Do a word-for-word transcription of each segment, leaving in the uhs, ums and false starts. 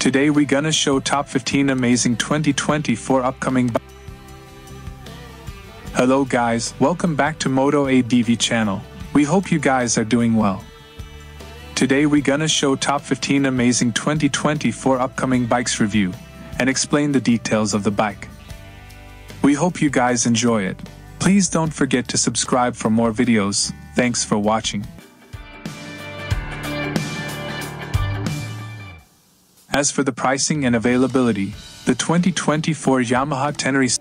Today we gonna show top fifteen amazing twenty twenty-four upcoming. Hello guys, welcome back to MotoADV channel. We hope you guys are doing well. Today we gonna show top fifteen amazing twenty twenty-four upcoming bikes review and explain the details of the bike. We hope you guys enjoy it. Please don't forget to subscribe for more videos. Thanks for watching. As for the pricing and availability, the twenty twenty-four Yamaha Ténéré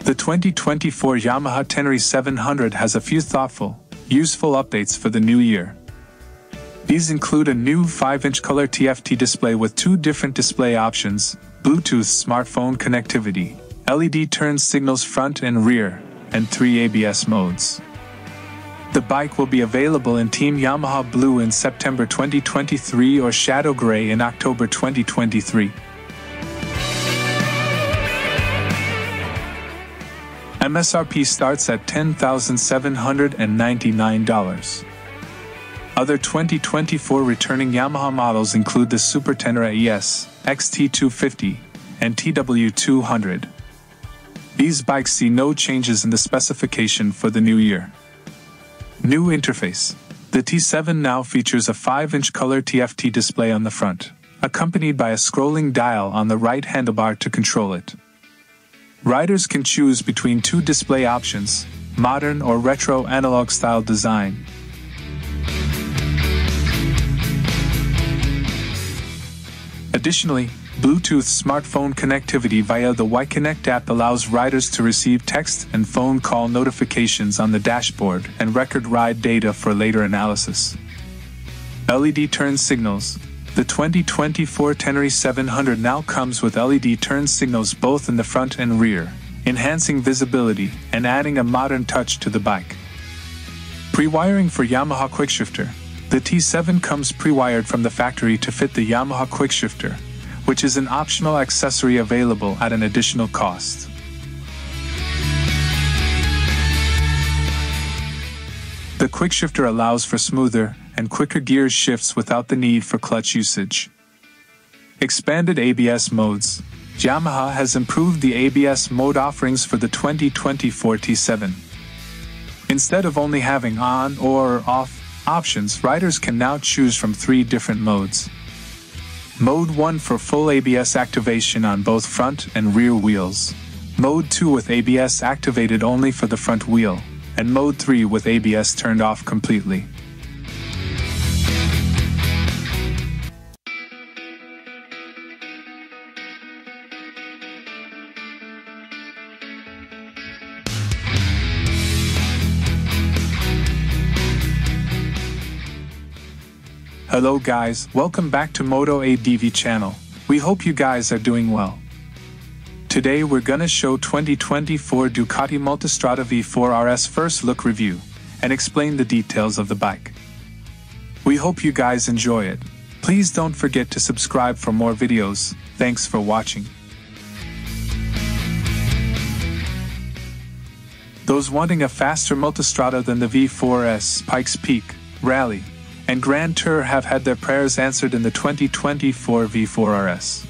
The twenty twenty-four Yamaha Ténéré seven hundred has a few thoughtful, useful updates for the new year. These include a new five inch color T F T display with two different display options, Bluetooth smartphone connectivity, L E D turn signals front and rear, and three A B S modes. The bike will be available in Team Yamaha Blue in September twenty twenty-three or Shadow Grey in October twenty twenty-three. M S R P starts at ten thousand seven hundred ninety-nine dollars. Other twenty twenty-four returning Yamaha models include the Super Ténéré E S, X T two fifty, and T W two hundred. These bikes see no changes in the specification for the new year. New interface. The T seven now features a five inch color T F T display on the front, accompanied by a scrolling dial on the right handlebar to control it. Riders can choose between two display options, modern or retro analog style design. Additionally, Bluetooth smartphone connectivity via the Y-Connect app allows riders to receive text and phone call notifications on the dashboard and record ride data for later analysis. L E D turn signals. The twenty twenty-four Ténéré seven hundred now comes with L E D turn signals both in the front and rear, enhancing visibility and adding a modern touch to the bike. Pre-wiring for Yamaha Quickshifter. The T seven comes pre-wired from the factory to fit the Yamaha Quickshifter, which is an optional accessory available at an additional cost. The Quickshifter allows for smoother and quicker gear shifts without the need for clutch usage. Expanded A B S modes. Yamaha has improved the A B S mode offerings for the twenty twenty-four T seven. Instead of only having on or off options, riders can now choose from three different modes. Mode one for full A B S activation on both front and rear wheels, Mode two with A B S activated only for the front wheel, and Mode three with A B S turned off completely. Hello guys, welcome back to MotoADV channel. We hope you guys are doing well. Today we're gonna show twenty twenty-four Ducati Multistrada V four R S first look review and explain the details of the bike. We hope you guys enjoy it. Please don't forget to subscribe for more videos. Thanks for watching. Those wanting a faster Multistrada than the V four S Pikes Peak, Rally, and Grand Tour have had their prayers answered in the twenty twenty-four V four R S.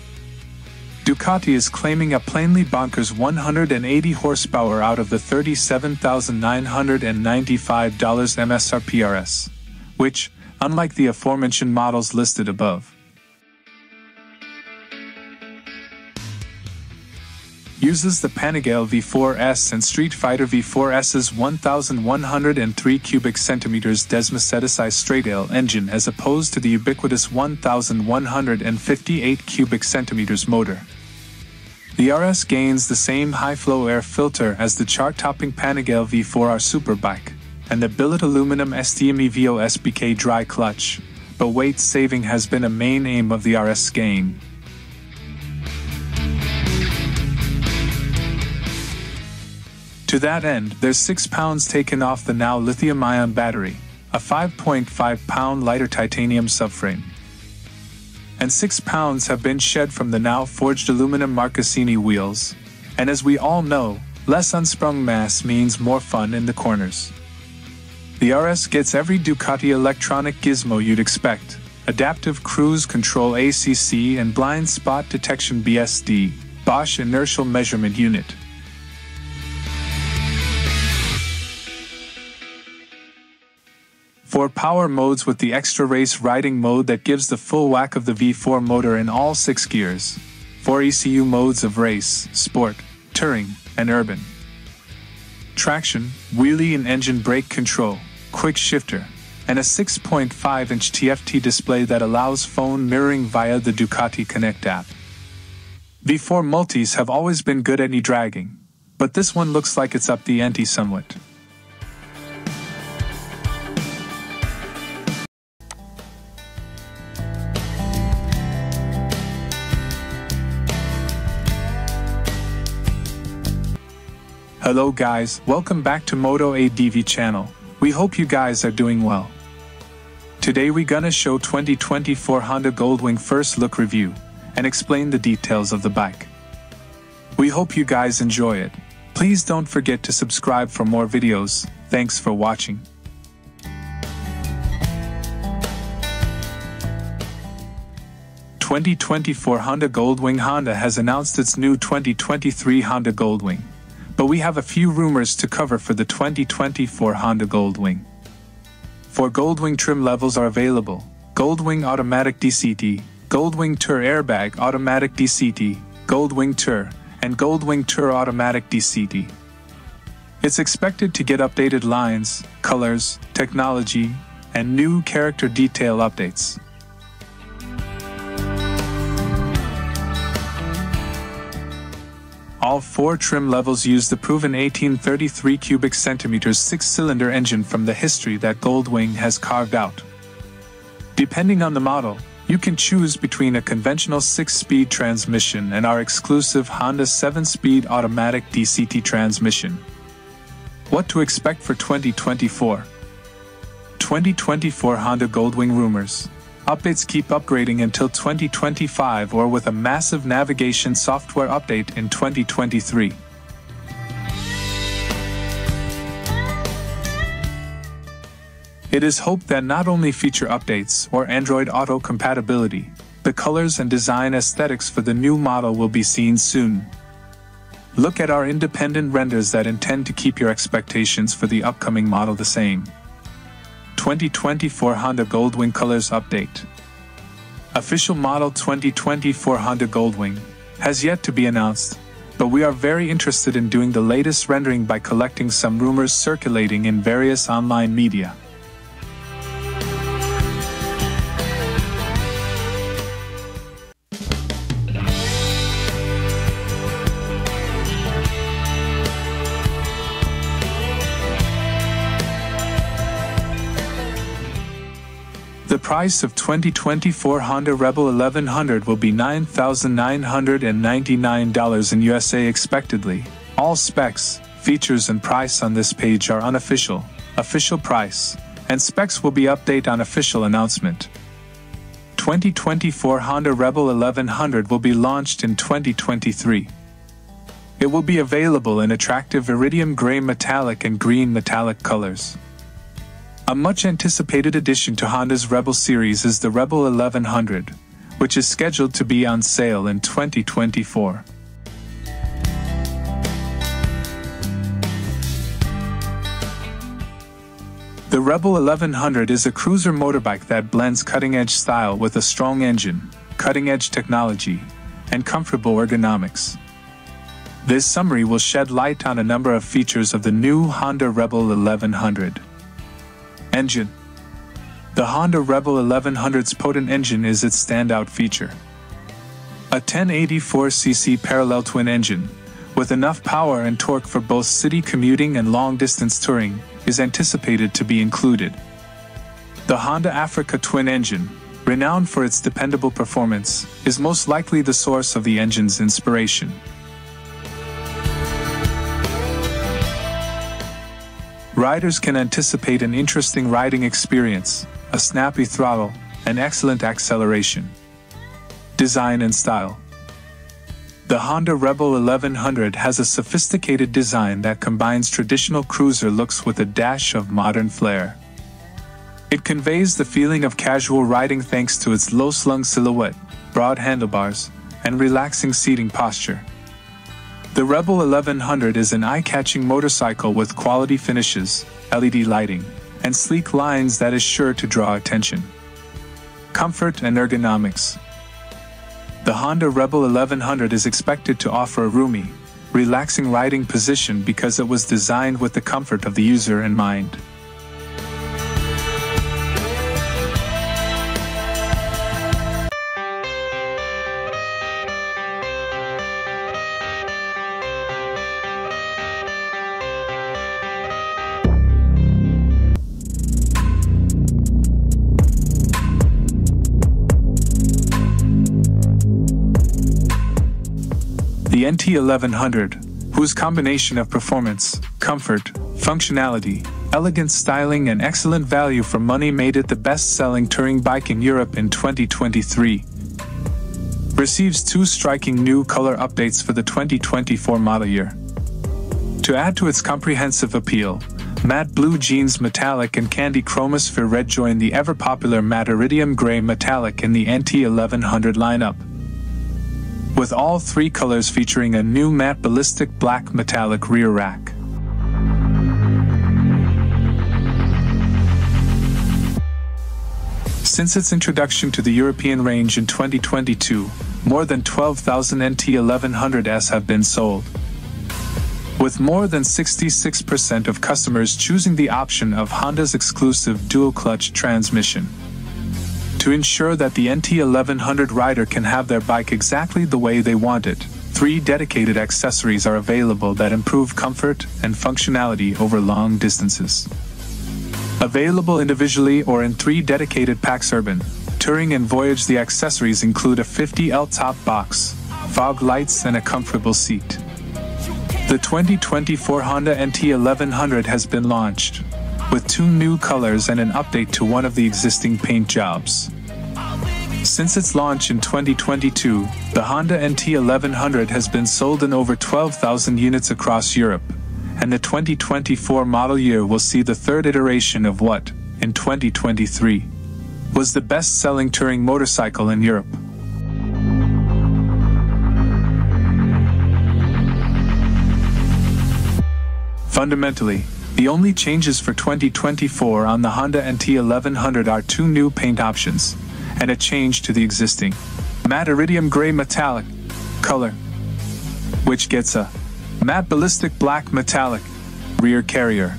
Ducati is claiming a plainly bonkers one hundred eighty horsepower out of the thirty-seven thousand nine hundred ninety-five dollars M S R P R S, which, unlike the aforementioned models listed above, uses the Panigale V four S and Street Fighter V four S's one thousand one hundred three cubic centimeters Desmacetized straight-aisle engine as opposed to the ubiquitous one thousand one hundred fifty-eight cubic centimeters motor. The R S gains the same high-flow air filter as the chart-topping Panigale V four R Superbike and the billet aluminum S T M E V O S B K dry clutch, but weight saving has been a main aim of the R S game. To that end, there's six pounds taken off the now lithium-ion battery, a five point five pound lighter titanium subframe, and six pounds have been shed from the now forged aluminum Marcassini wheels, and as we all know, less unsprung mass means more fun in the corners. The R S gets every Ducati electronic gizmo you'd expect, Adaptive Cruise Control A C C and Blind Spot Detection B S D, Bosch Inertial Measurement Unit. Four power modes with the extra race riding mode that gives the full whack of the V four motor in all six gears. Four E C U modes of race, sport, touring, and urban. Traction, wheelie and engine brake control, quick shifter, and a six point five inch T F T display that allows phone mirroring via the Ducati Connect app. V four multis have always been good at e-dragging, but this one looks like it's up the ante somewhat. Hello guys, welcome back to MotoADV channel. We hope you guys are doing well. Today we gonna show twenty twenty-four Honda Goldwing first look review and explain the details of the bike. We hope you guys enjoy it. Please don't forget to subscribe for more videos. Thanks for watching. twenty twenty-four Honda Goldwing. Honda has announced its new twenty twenty-three Honda Goldwing, but we have a few rumors to cover for the twenty twenty-four Honda Goldwing. Four Goldwing trim levels are available: Goldwing Automatic D C T, Goldwing Tour Airbag Automatic D C T, Goldwing Tour, and Goldwing Tour Automatic D C T. It's expected to get updated lines, colors, technology, and new character detail updates. All four trim levels use the proven eighteen thirty-three cubic centimeters six-cylinder engine from the history that Goldwing has carved out. Depending on the model, you can choose between a conventional six-speed transmission and our exclusive Honda seven-speed automatic D C T transmission. What to expect for twenty twenty-four? twenty twenty-four Honda Goldwing rumors. Updates keep upgrading until twenty twenty-five or with a massive navigation software update in twenty twenty-three. It is hoped that not only feature updates or Android Auto compatibility, the colors and design aesthetics for the new model will be seen soon. Look at our independent renders that intend to keep your expectations for the upcoming model the same. twenty twenty-four Honda Goldwing Colors Update. Official model twenty twenty-four Honda Goldwing has yet to be announced, but we are very interested in doing the latest rendering by collecting some rumors circulating in various online media. The price of twenty twenty-four Honda Rebel eleven hundred will be nine thousand nine hundred ninety-nine dollars in U S A expectedly. All specs, features and price on this page are unofficial. Official price and specs will be updated on official announcement. twenty twenty-four Honda Rebel eleven hundred will be launched in twenty twenty-three. It will be available in attractive iridium gray metallic and green metallic colors. A much-anticipated addition to Honda's Rebel series is the Rebel eleven hundred, which is scheduled to be on sale in twenty twenty-four. The Rebel eleven hundred is a cruiser motorbike that blends cutting-edge style with a strong engine, cutting-edge technology, and comfortable ergonomics. This summary will shed light on a number of features of the new Honda Rebel eleven hundred. Engine. The Honda Rebel eleven hundred's potent engine is its standout feature. A ten eighty-four c c parallel twin engine, with enough power and torque for both city commuting and long-distance touring, is anticipated to be included. The Honda Africa Twin engine, renowned for its dependable performance, is most likely the source of the engine's inspiration. Riders can anticipate an interesting riding experience, a snappy throttle, and excellent acceleration. Design and style. The Honda Rebel eleven hundred has a sophisticated design that combines traditional cruiser looks with a dash of modern flair. It conveys the feeling of casual riding thanks to its low-slung silhouette, broad handlebars, and relaxing seating posture. The Rebel eleven hundred is an eye-catching motorcycle with quality finishes, L E D lighting, and sleek lines that is sure to draw attention. Comfort and ergonomics. The Honda Rebel eleven hundred is expected to offer a roomy, relaxing riding position because it was designed with the comfort of the user in mind. The N T eleven hundred, whose combination of performance, comfort, functionality, elegant styling and excellent value for money made it the best-selling touring bike in Europe in twenty twenty-three, receives two striking new color updates for the twenty twenty-four model year. To add to its comprehensive appeal, matte blue jeans metallic and candy chromosphere red join the ever-popular matte iridium gray metallic in the N T eleven hundred lineup, with all three colors featuring a new matte ballistic black metallic rear rack. Since its introduction to the European range in twenty twenty-two, more than twelve thousand N T eleven hundreds have been sold, with more than sixty-six percent of customers choosing the option of Honda's exclusive dual-clutch transmission, to ensure that the N T eleven hundred rider can have their bike exactly the way they want it. Three dedicated accessories are available that improve comfort and functionality over long distances. Available individually or in three dedicated packs: Urban, Touring and Voyage. The accessories include a fifty L top box, fog lights and a comfortable seat. The twenty twenty-four Honda N T eleven hundred has been launched, with two new colors and an update to one of the existing paint jobs. Since its launch in twenty twenty-two, the Honda N T eleven hundred has been sold in over twelve thousand units across Europe, and the twenty twenty-four model year will see the third iteration of what, in twenty twenty-three, was the best-selling touring motorcycle in Europe. Fundamentally, the only changes for twenty twenty-four on the Honda N T eleven hundred are two new paint options, and a change to the existing matte iridium gray metallic color, which gets a matte ballistic black metallic rear carrier.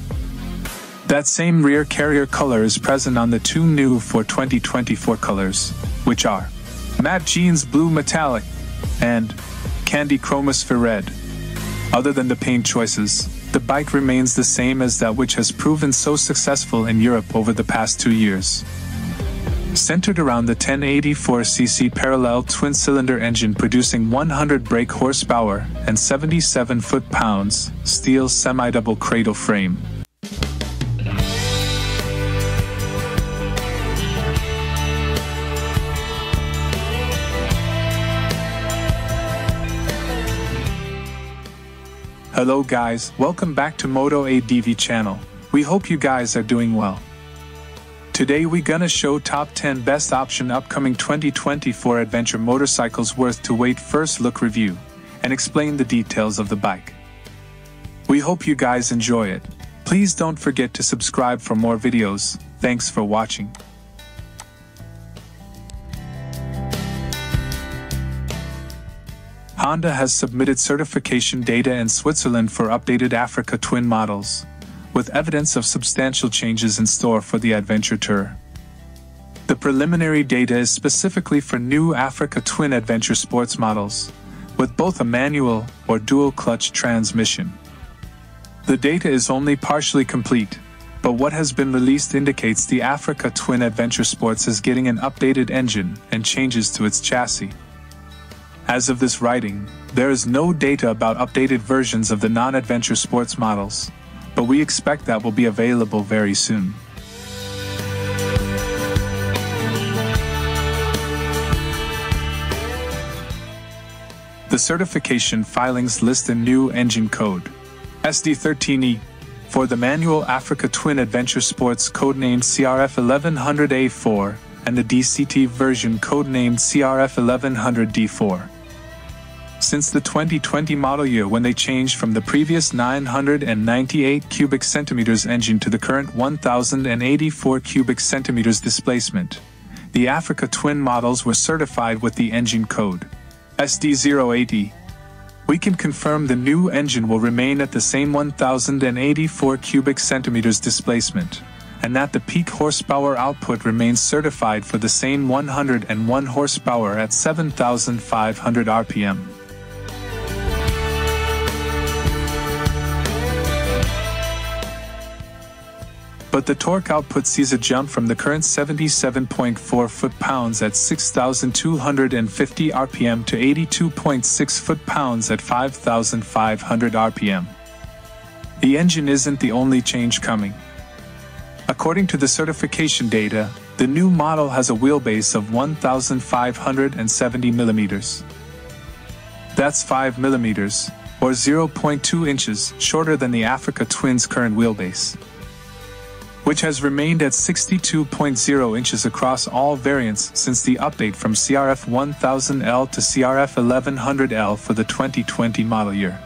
That same rear carrier color is present on the two new for twenty twenty-four colors, which are matte jeans blue metallic and candy chromosphere red. Other than the paint choices, the bike remains the same as that which has proven so successful in Europe over the past two years. Centered around the ten eighty-four c c parallel twin-cylinder engine producing one hundred brake horsepower and seventy-seven foot-pounds, steel semi-double cradle frame. Hello guys, welcome back to MotoADV channel. We hope you guys are doing well. Today we gonna show top ten best option upcoming twenty twenty-four adventure motorcycles worth to wait. First look review, and explain the details of the bike. We hope you guys enjoy it. Please don't forget to subscribe for more videos. Thanks for watching. Honda has submitted certification data in Switzerland for updated Africa Twin models, with evidence of substantial changes in store for the adventure tour. The preliminary data is specifically for new Africa Twin adventure sports models, with both a manual or dual-clutch transmission. The data is only partially complete, but what has been released indicates the Africa Twin adventure sports is getting an updated engine and changes to its chassis. As of this writing, there is no data about updated versions of the non-adventure sports models, but we expect that will be available very soon. The certification filings list a new engine code, S D thirteen E, for the manual Africa Twin Adventure Sports codenamed C R F eleven hundred A four and the D C T version codenamed C R F eleven hundred D four. Since the twenty twenty model year, when they changed from the previous nine hundred ninety-eight cubic centimeters engine to the current one thousand eighty-four cubic centimeters displacement, the Africa Twin models were certified with the engine code S D zero eighty. We can confirm the new engine will remain at the same one thousand eighty-four cubic centimeters displacement, and that the peak horsepower output remains certified for the same one hundred one horsepower at seven thousand five hundred R P M. But the torque output sees a jump from the current seventy-seven point four foot-pounds at six thousand two hundred fifty R P M to eighty-two point six foot-pounds at five thousand five hundred R P M. The engine isn't the only change coming. According to the certification data, the new model has a wheelbase of one thousand five hundred seventy millimeters. That's five millimeters, or zero point two inches, shorter than the Africa Twin's current wheelbase, which has remained at sixty-two point zero inches across all variants since the update from C R F one thousand L to C R F eleven hundred L for the twenty twenty model year.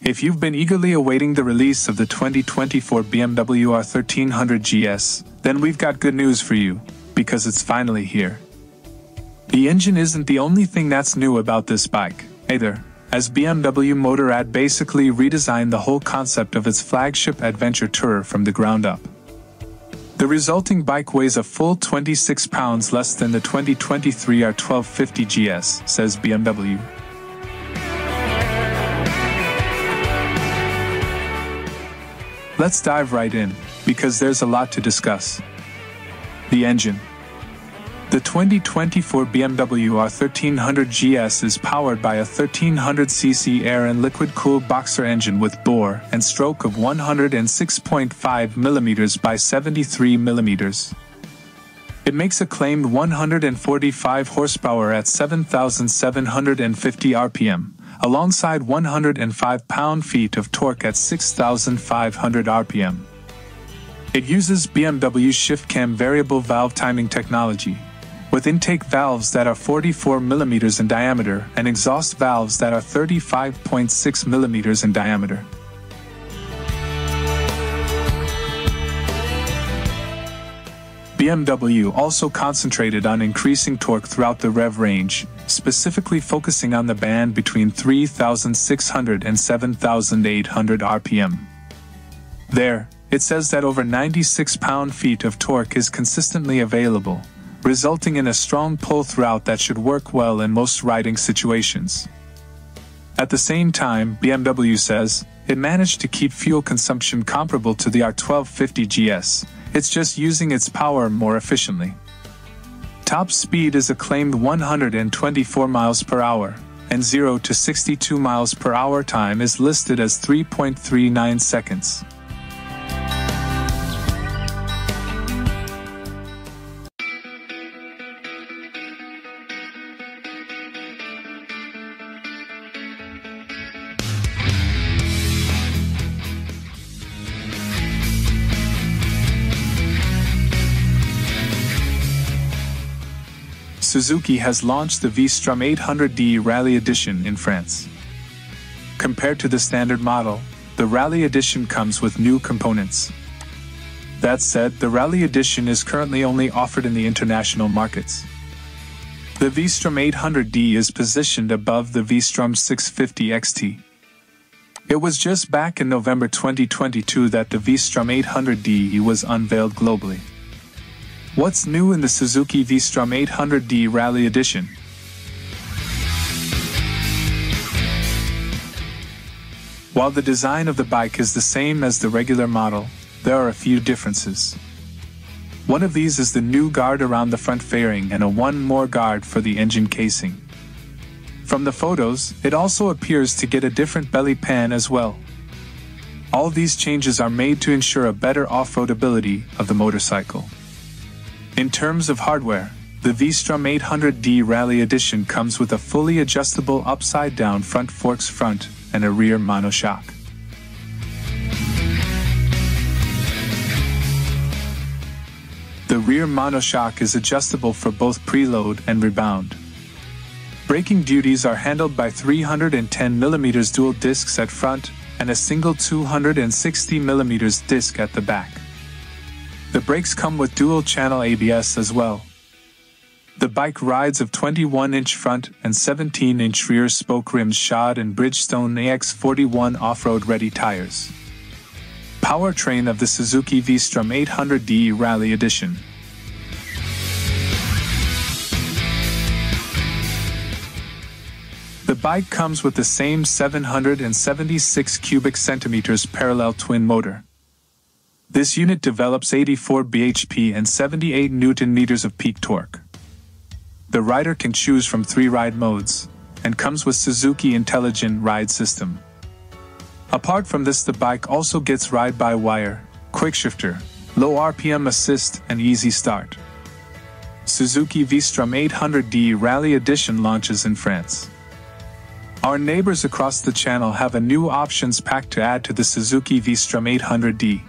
If you've been eagerly awaiting the release of the twenty twenty-four B M W R thirteen hundred G S, then we've got good news for you, because it's finally here. The engine isn't the only thing that's new about this bike, either, as B M W Motorrad basically redesigned the whole concept of its flagship adventure tourer from the ground up. The resulting bike weighs a full twenty-six pounds less than the twenty twenty-three R twelve fifty G S, says B M W. Let's dive right in, because there's a lot to discuss. The engine. The twenty twenty-four B M W R thirteen hundred G S is powered by a thirteen hundred c c air and liquid-cooled boxer engine with bore and stroke of one hundred six point five millimeters by seventy-three millimeters. It makes a claimed one hundred forty-five horsepower at seven thousand seven hundred fifty R P M, alongside one hundred five pound-feet of torque at six thousand five hundred R P M. It uses B M W's shift cam variable valve timing technology, with intake valves that are forty-four millimeters in diameter and exhaust valves that are thirty-five point six millimeters in diameter. B M W also concentrated on increasing torque throughout the rev range, specifically focusing on the band between three thousand six hundred and seven thousand eight hundred R P M. There, it says that over ninety-six pound-feet of torque is consistently available, resulting in a strong pull throughout that should work well in most riding situations. At the same time, B M W says, it managed to keep fuel consumption comparable to the R twelve fifty G S, it's just using its power more efficiently. Top speed is a claimed one hundred twenty-four miles per hour, and zero to sixty-two miles per hour time is listed as three point three nine seconds. Suzuki has launched the V-Strom eight hundred D Rally Edition in France. Compared to the standard model, the Rally Edition comes with new components. That said, the Rally Edition is currently only offered in the international markets. The V-Strom eight hundred D is positioned above the V-Strom six fifty X T. It was just back in November twenty twenty-two that the V-Strom eight hundred D was unveiled globally. What's new in the Suzuki V-Strom eight hundred D Rally Edition? While the design of the bike is the same as the regular model, there are a few differences. One of these is the new guard around the front fairing and a one more guard for the engine casing. From the photos, it also appears to get a different belly pan as well. All these changes are made to ensure a better off-road ability of the motorcycle. In terms of hardware, the V-Strom eight hundred D Rally Edition comes with a fully adjustable upside-down front forks front and a rear monoshock. The rear monoshock is adjustable for both preload and rebound. Braking duties are handled by three hundred ten millimeter dual discs at front and a single two hundred sixty millimeter disc at the back. The brakes come with dual-channel A B S as well. The bike rides of twenty-one inch front and seventeen inch rear spoke rims shod in Bridgestone A X forty-one off-road ready tires. Powertrain of the Suzuki V-Strom eight hundred D Rally Edition. The bike comes with the same seven hundred seventy-six cubic centimeters parallel twin motor. This unit develops eighty-four b h p and seventy-eight newton meters of peak torque. The rider can choose from three ride modes, and comes with Suzuki Intelligent Ride System. Apart from this, the bike also gets ride-by-wire, quickshifter, low R P M assist, and easy start. Suzuki V-Strom eight hundred D Rally Edition launches in France. Our neighbors across the channel have a new options pack to add to the Suzuki V-Strom eight hundred D.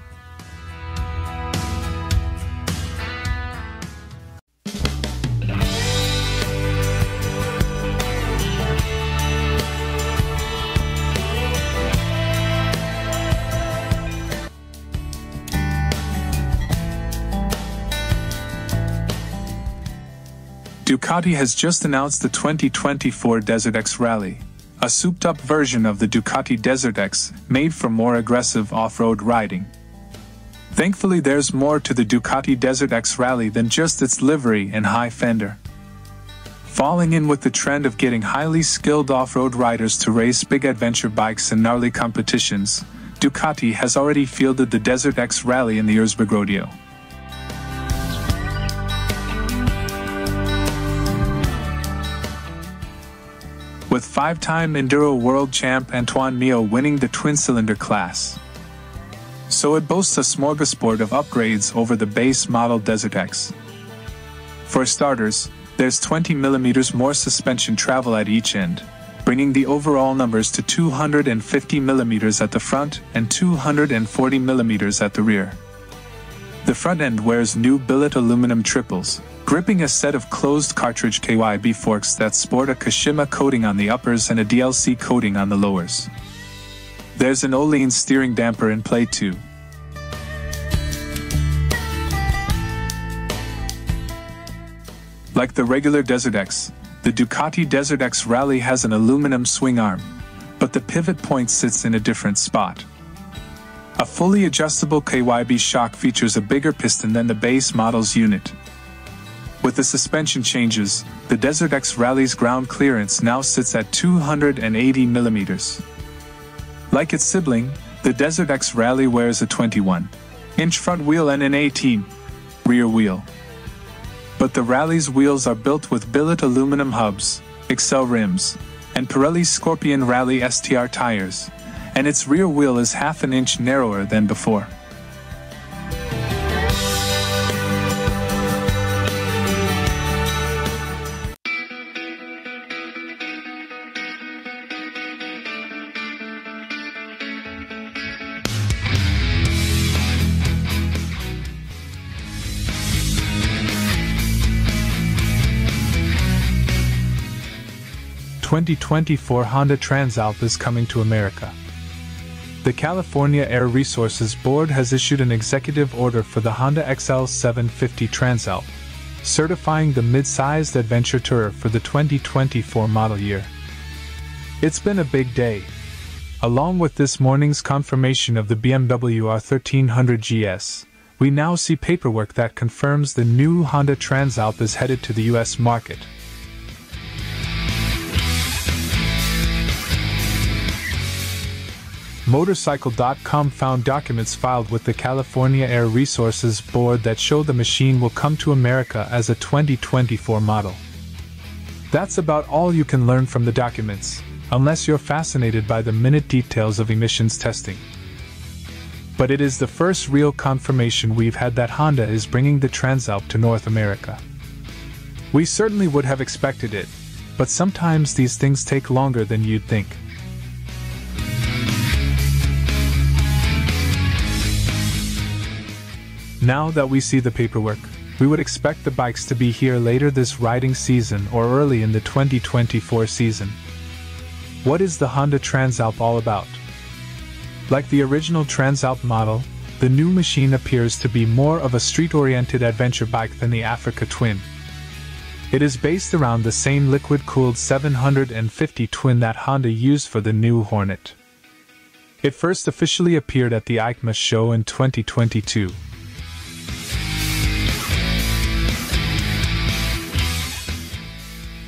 Ducati has just announced the twenty twenty-four Desert X Rally, a souped-up version of the Ducati Desert X, made for more aggressive off-road riding. Thankfully, there's more to the Ducati Desert X Rally than just its livery and high fender. Falling in with the trend of getting highly skilled off-road riders to race big adventure bikes in gnarly competitions, Ducati has already fielded the Desert X Rally in the Erzberg Rodeo. With five-time Enduro World Champ Antoine Méo winning the twin-cylinder class. So it boasts a smorgasbord of upgrades over the base model Desert X. For starters, there's twenty millimeter more suspension travel at each end, bringing the overall numbers to two hundred fifty millimeter at the front and two hundred forty millimeter at the rear. The front end wears new billet aluminum triples, gripping a set of closed cartridge K Y B forks that sport a Kashima coating on the uppers and a D L C coating on the lowers. There's an Ohlins steering damper in play too. Like the regular Desert X, the Ducati Desert X Rally has an aluminum swing arm, but the pivot point sits in a different spot. A fully adjustable K Y B shock features a bigger piston than the base model's unit. With the suspension changes, the Desert X Rally's ground clearance now sits at two hundred eighty millimeters. Like its sibling, the Desert X Rally wears a twenty-one inch front wheel and an eighteen inch rear wheel. But the Rally's wheels are built with billet aluminum hubs, Excel rims, and Pirelli Scorpion Rally S T R tires, and its rear wheel is half an inch narrower than before. twenty twenty-four Honda Transalp is coming to America. The California Air Resources Board has issued an executive order for the Honda X L seven fifty Transalp, certifying the mid-sized adventure tourer for the twenty twenty-four model year. It's been a big day. Along with this morning's confirmation of the B M W R thirteen hundred G S, we now see paperwork that confirms the new Honda Transalp is headed to the U S market. Motorcycle dot com found documents filed with the California Air Resources Board that show the machine will come to America as a twenty twenty-four model. That's about all you can learn from the documents, unless you're fascinated by the minute details of emissions testing. But it is the first real confirmation we've had that Honda is bringing the Transalp to North America. We certainly would have expected it, but sometimes these things take longer than you'd think. Now that we see the paperwork, we would expect the bikes to be here later this riding season or early in the twenty twenty-four season. What is the Honda Transalp all about? Like the original Transalp model, the new machine appears to be more of a street-oriented adventure bike than the Africa Twin. It is based around the same liquid-cooled seven hundred fifty twin that Honda used for the new Hornet. It first officially appeared at the EICMA show in twenty twenty-two.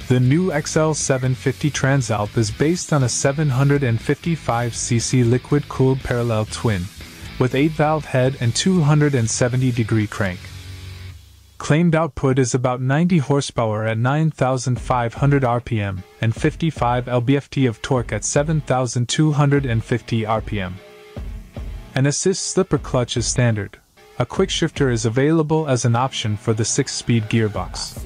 The new X L seven fifty Transalp is based on a seven hundred fifty-five c c liquid-cooled parallel twin, with eight valve head and two hundred seventy degree crank. Claimed output is about ninety horsepower at nine thousand five hundred R P M and fifty-five pound-feet of torque at seven thousand two hundred fifty R P M. An assist slipper clutch is standard. A quickshifter is available as an option for the six-speed gearbox.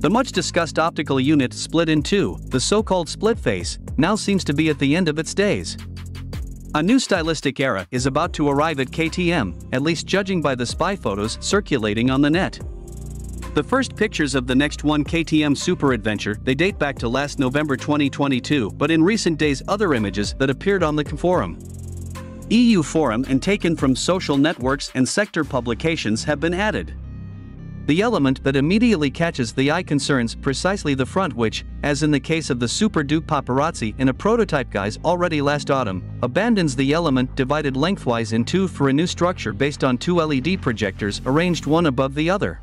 The much-discussed optical unit split in two, the so-called split face, now seems to be at the end of its days. A new stylistic era is about to arrive at K T M, at least judging by the spy photos circulating on the net. The first pictures of the next one K T M Super Adventure, they date back to last November twenty twenty-two, but in recent days other images that appeared on the forum. E U forum and taken from social networks and sector publications have been added. The element that immediately catches the eye concerns precisely the front which, as in the case of the Super Duke paparazzi in a prototype guise already last autumn, abandons the element divided lengthwise in two for a new structure based on two L E D projectors arranged one above the other.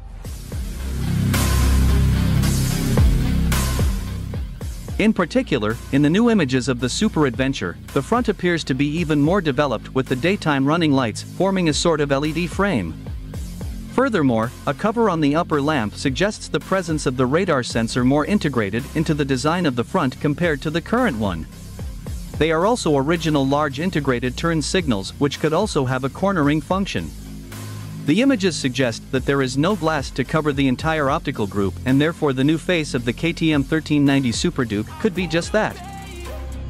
In particular, in the new images of the Super Adventure, the front appears to be even more developed with the daytime running lights forming a sort of L E D frame. Furthermore, a cover on the upper lamp suggests the presence of the radar sensor more integrated into the design of the front compared to the current one. They are also original large integrated turn signals which could also have a cornering function. The images suggest that there is no glass to cover the entire optical group and therefore the new face of the K T M thirteen ninety Super Duke could be just that.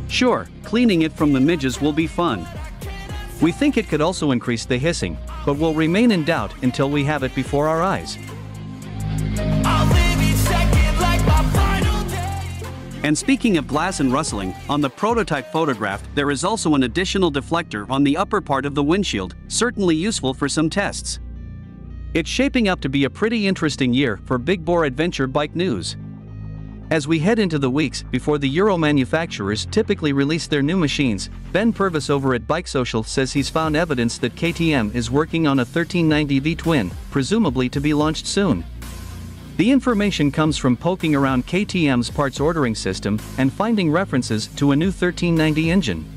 Sure, cleaning it from the midges will be fun. We think it could also increase the hissing, but will remain in doubt until we have it before our eyes. And speaking of glass and rustling, on the prototype photograph there is also an additional deflector on the upper part of the windshield, certainly useful for some tests. It's shaping up to be a pretty interesting year for big bore adventure bike news. As we head into the weeks before the Euro manufacturers typically release their new machines, Ben Purvis over at Bike Social says he's found evidence that K T M is working on a thirteen ninety V-Twin, presumably to be launched soon. The information comes from poking around K T M's parts ordering system and finding references to a new thirteen ninety engine.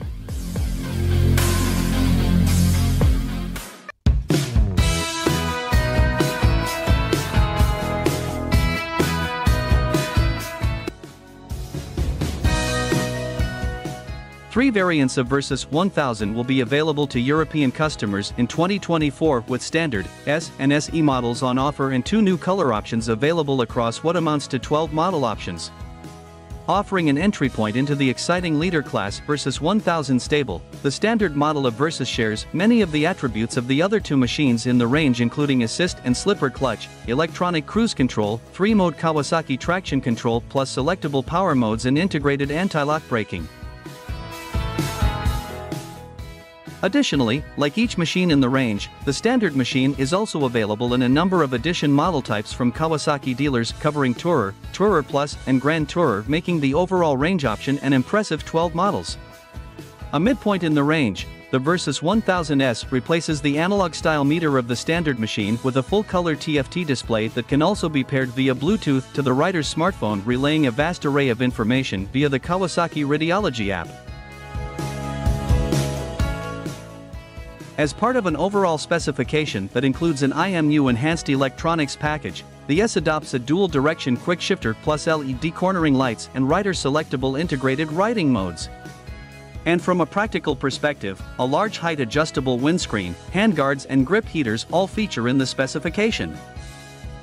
Three variants of Versys one thousand will be available to European customers in twenty twenty-four with standard, S and S E models on offer and two new color options available across what amounts to twelve model options. offering an entry point into the exciting leader class Versys one thousand stable. The standard model of Versys shares many of the attributes of the other two machines in the range, including assist and slipper clutch, electronic cruise control, three-mode Kawasaki traction control plus selectable power modes and integrated anti-lock braking. Additionally, like each machine in the range, the standard machine is also available in a number of addition model types from Kawasaki dealers covering Tourer, Tourer Plus and Grand Tourer, making the overall range option an impressive twelve models. A midpoint in the range, the Versys one thousand S replaces the analog-style meter of the standard machine with a full-color T F T display that can also be paired via Bluetooth to the rider's smartphone, relaying a vast array of information via the Kawasaki Radiology app. As part of an overall specification that includes an I M U enhanced electronics package, the S adopts a dual-direction Quickshifter plus L E D cornering lights and rider-selectable integrated riding modes. And from a practical perspective, a large height-adjustable windscreen, handguards and grip heaters all feature in the specification.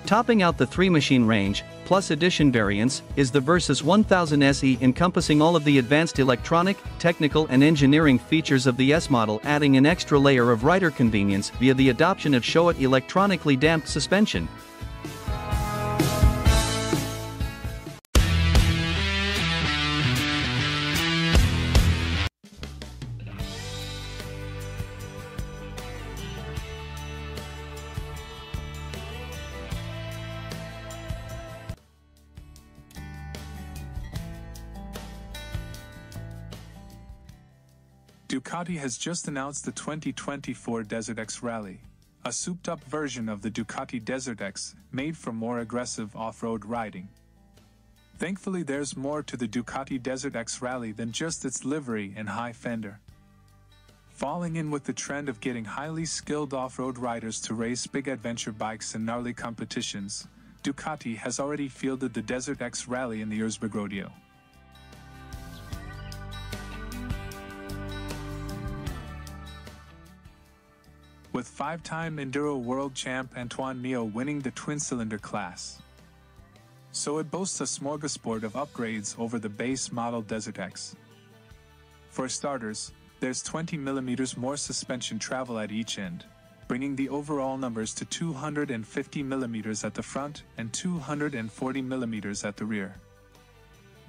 Topping out the three-machine range, plus edition variants, is the Versys one thousand S E, encompassing all of the advanced electronic, technical and engineering features of the S model, adding an extra layer of rider convenience via the adoption of Showa electronically damped suspension. Ducati has just announced the twenty twenty-four Desert X Rally, a souped-up version of the Ducati Desert X, made for more aggressive off-road riding. Thankfully, there's more to the Ducati Desert X Rally than just its livery and high fender. Falling in with the trend of getting highly skilled off-road riders to race big adventure bikes and gnarly competitions, Ducati has already fielded the Desert X Rally in the Erzberg Rodeo. With five-time Enduro World Champ Antoine Méo winning the twin-cylinder class. So it boasts a smorgasbord of upgrades over the base model Desert X. For starters, there's twenty millimeters more suspension travel at each end, bringing the overall numbers to two hundred fifty millimeters at the front and two hundred forty millimeters at the rear.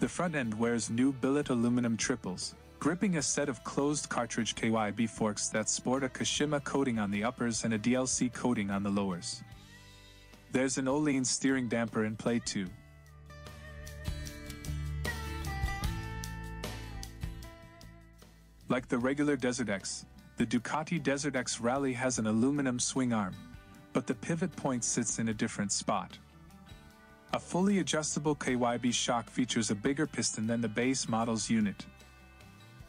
The front end wears new billet aluminum triples, gripping a set of closed cartridge K Y B forks that sport a Kashima coating on the uppers and a D L C coating on the lowers. There's an Ohlins steering damper in play too. Like the regular Desert X, the Ducati Desert X Rally has an aluminum swing arm, but the pivot point sits in a different spot. A fully adjustable K Y B shock features a bigger piston than the base model's unit.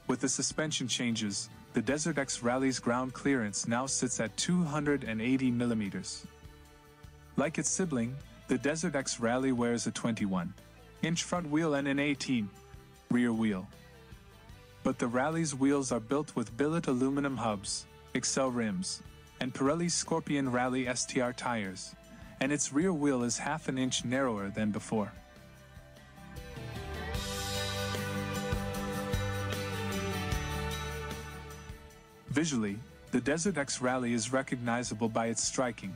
With the suspension changes, the Desert X Rally's ground clearance now sits at two hundred eighty millimeters. Like its sibling, the Desert X Rally wears a twenty-one inch front wheel and an eighteen inch rear wheel. But the Rally's wheels are built with billet aluminum hubs, Excel rims, and Pirelli Scorpion Rally S T R tires, and its rear wheel is half an inch narrower than before. Visually, the Desert X Rally is recognizable by its striking,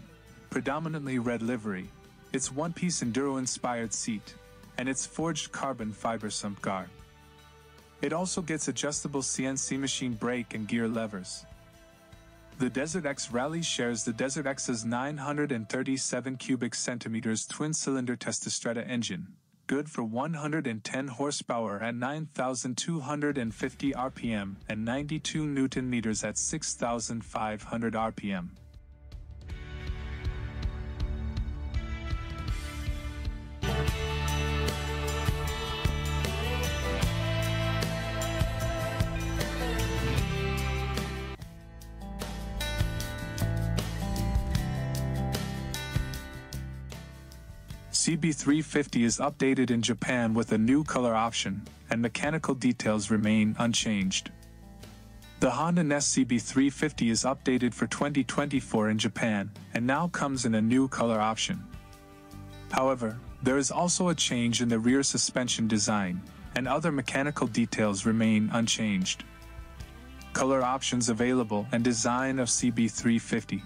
predominantly red livery, its one-piece enduro-inspired seat, and its forged carbon fiber sump guard. It also gets adjustable C N C machine brake and gear levers. The Desert X Rally shares the Desert X's nine hundred thirty-seven cubic centimeters twin-cylinder Testastretta engine, good for one hundred ten horsepower at nine thousand two hundred fifty R P M and ninety-two newton meters at six thousand five hundred R P M. C B three fifty is updated in Japan with a new color option, and mechanical details remain unchanged. The Honda H'ness C B three fifty is updated for twenty twenty-four in Japan, and now comes in a new color option. However, there is also a change in the rear suspension design, and other mechanical details remain unchanged. Color options available and design of C B three fifty.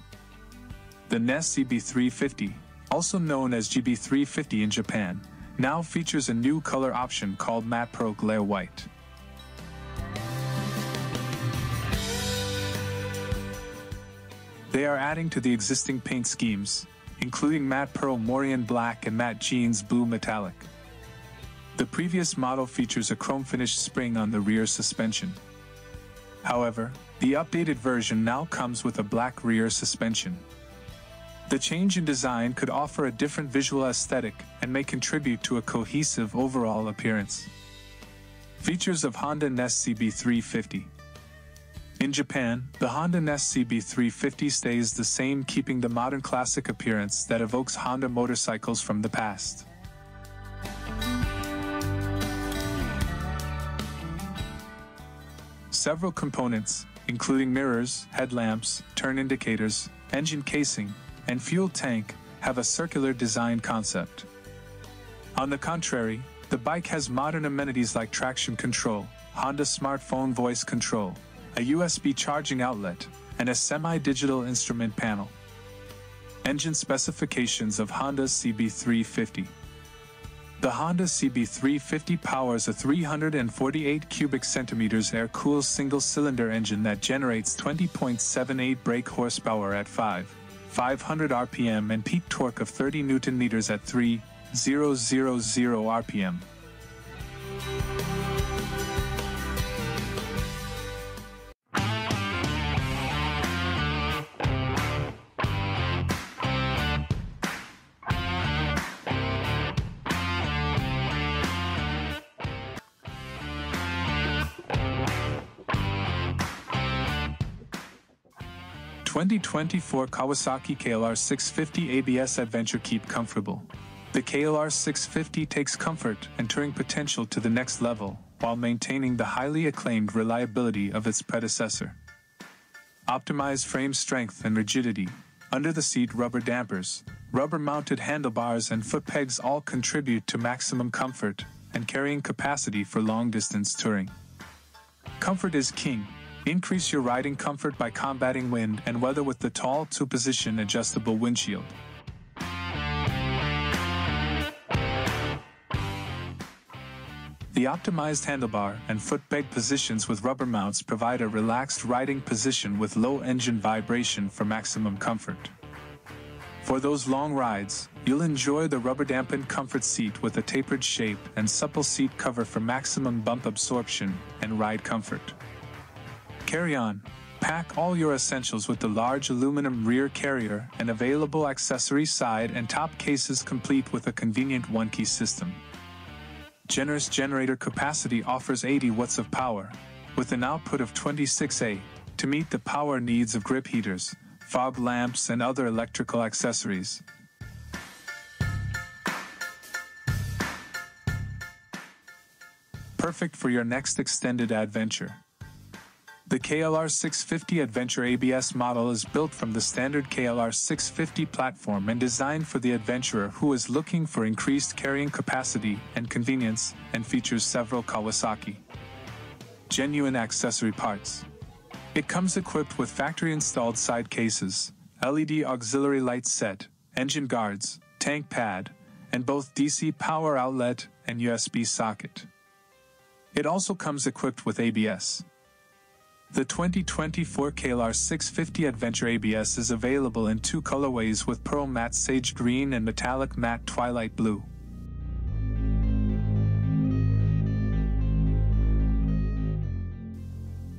The H'ness C B three fifty, also known as G B three fifty in Japan, now features a new color option called Matte Pro Glare White. They are adding to the existing paint schemes, including Matte Pearl Morion Black and Matte Jeans Blue Metallic. The previous model features a chrome-finished spring on the rear suspension. However, the updated version now comes with a black rear suspension. The change in design could offer a different visual aesthetic and may contribute to a cohesive overall appearance. Features of Honda H'ness C B three fifty. In Japan, the Honda H'ness C B three fifty stays the same, keeping the modern classic appearance that evokes Honda motorcycles from the past. Several components, including mirrors, headlamps, turn indicators, engine casing, and fuel tank, have a circular design concept. On the contrary, the bike has modern amenities like traction control, Honda smartphone voice control, a U S B charging outlet, and a semi-digital instrument panel. Engine specifications of Honda C B three fifty. The Honda C B three fifty powers a three hundred forty-eight cubic centimeters air-cooled single-cylinder engine that generates twenty point seven eight brake horsepower at five thousand five hundred R P M and peak torque of thirty newton meters at three thousand R P M. twenty twenty-four Kawasaki K L R six fifty A B S Adventure. Keep comfortable. The K L R six fifty takes comfort and touring potential to the next level, while maintaining the highly acclaimed reliability of its predecessor. Optimized frame strength and rigidity, under-the-seat rubber dampers, rubber-mounted handlebars and foot pegs all contribute to maximum comfort and carrying capacity for long-distance touring. Comfort is king. Increase your riding comfort by combating wind and weather with the tall two-position adjustable windshield. The optimized handlebar and foot peg positions with rubber mounts provide a relaxed riding position with low engine vibration for maximum comfort. For those long rides, you'll enjoy the rubber-dampened comfort seat with a tapered shape and supple seat cover for maximum bump absorption and ride comfort. Carry on. Pack all your essentials with the large aluminum rear carrier and available accessory side and top cases, complete with a convenient one-key system. Generous generator capacity offers eighty watts of power, with an output of twenty-six amps, to meet the power needs of grip heaters, fog lamps and other electrical accessories. Perfect for your next extended adventure. The K L R six fifty Adventure A B S model is built from the standard K L R six fifty platform and designed for the adventurer who is looking for increased carrying capacity and convenience, and features several Kawasaki genuine accessory parts. It comes equipped with factory-installed side cases, L E D auxiliary light set, engine guards, tank pad, and both D C power outlet and U S B socket. It also comes equipped with A B S. The twenty twenty-four K L R six fifty Adventure A B S is available in two colorways, with Pearl Matte Sage Green and Metallic Matte Twilight Blue.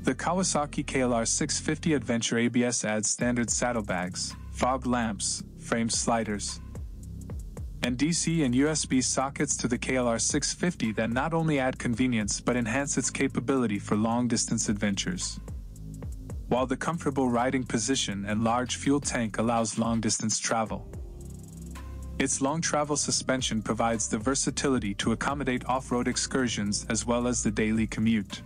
The Kawasaki K L R six fifty Adventure A B S adds standard saddlebags, fog lamps, frame sliders, and D C and U S B sockets to the K L R six fifty that not only add convenience but enhance its capability for long-distance adventures. While the comfortable riding position and large fuel tank allows long-distance travel, its long-travel suspension provides the versatility to accommodate off-road excursions as well as the daily commute.